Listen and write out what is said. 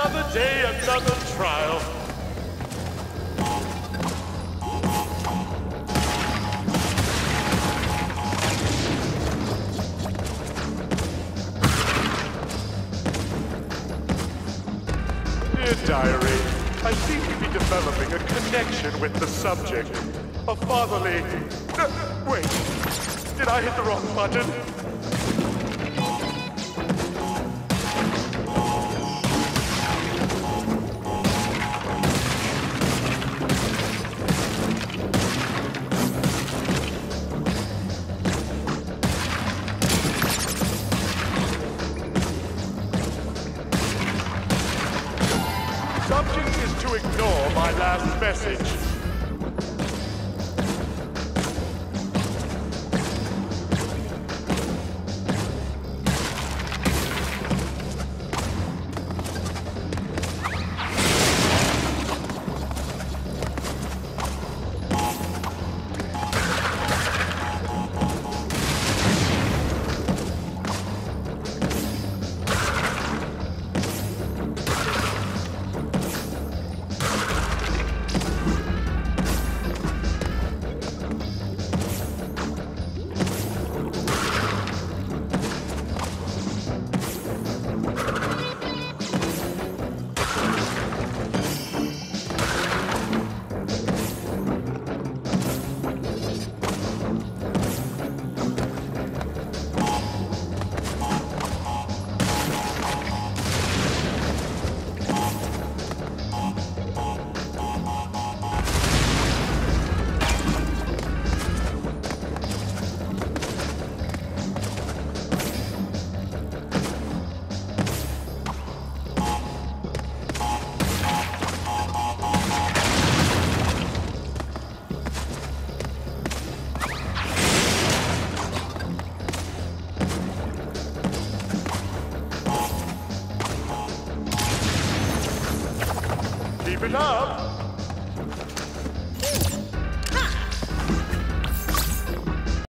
Another day, another trial. Dear diary, I seem to be developing a connection with the subject. A fatherly... wait, did I hit the wrong button? Subject is to ignore my last message. Keep it up!